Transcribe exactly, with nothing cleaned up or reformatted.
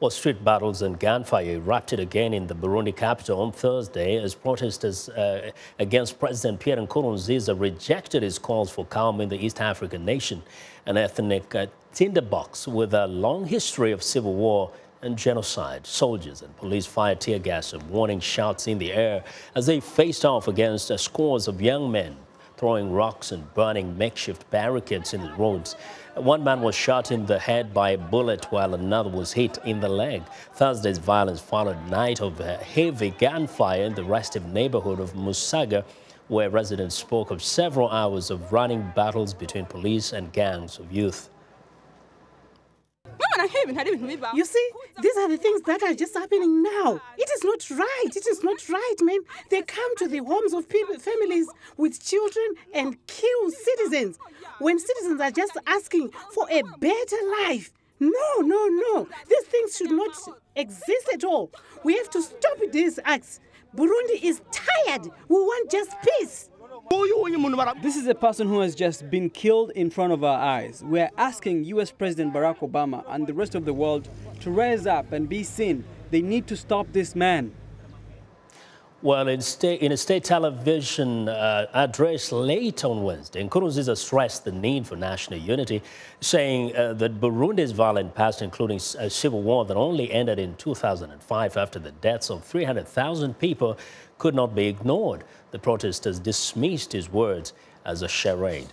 Well, street battles and gunfire erupted again in the Burundi capital on Thursday as protesters uh, against President Pierre Nkurunziza rejected his calls for calm in the East African nation, an ethnic uh, tinderbox with a long history of civil war and genocide. Soldiers and police fired tear gas and warning shouts in the air as they faced off against uh, scores of young men, throwing rocks and burning makeshift barricades in the roads. One man was shot in the head by a bullet while another was hit in the leg. Thursday's violence followed a night of heavy gunfire in the restive neighborhood of Musaga, where residents spoke of several hours of running battles between police and gangs of youth. You see, these are the things that are just happening now. It is not right. It is not right, man. They come to the homes of people, families with children and kill citizens when citizens are just asking for a better life. No, no, no. These things should not exist at all. We have to stop these acts. Burundi is tired. We want just peace. This is a person who has just been killed in front of our eyes. We are asking U S President Barack Obama and the rest of the world to rise up and be seen. They need to stop this man. Well, in, state, in a state television uh, address late on Wednesday, Nkurunziza stressed the need for national unity, saying uh, that Burundi's violent past, including a civil war that only ended in two thousand five after the deaths of three hundred thousand people, could not be ignored. The protesters dismissed his words as a charade.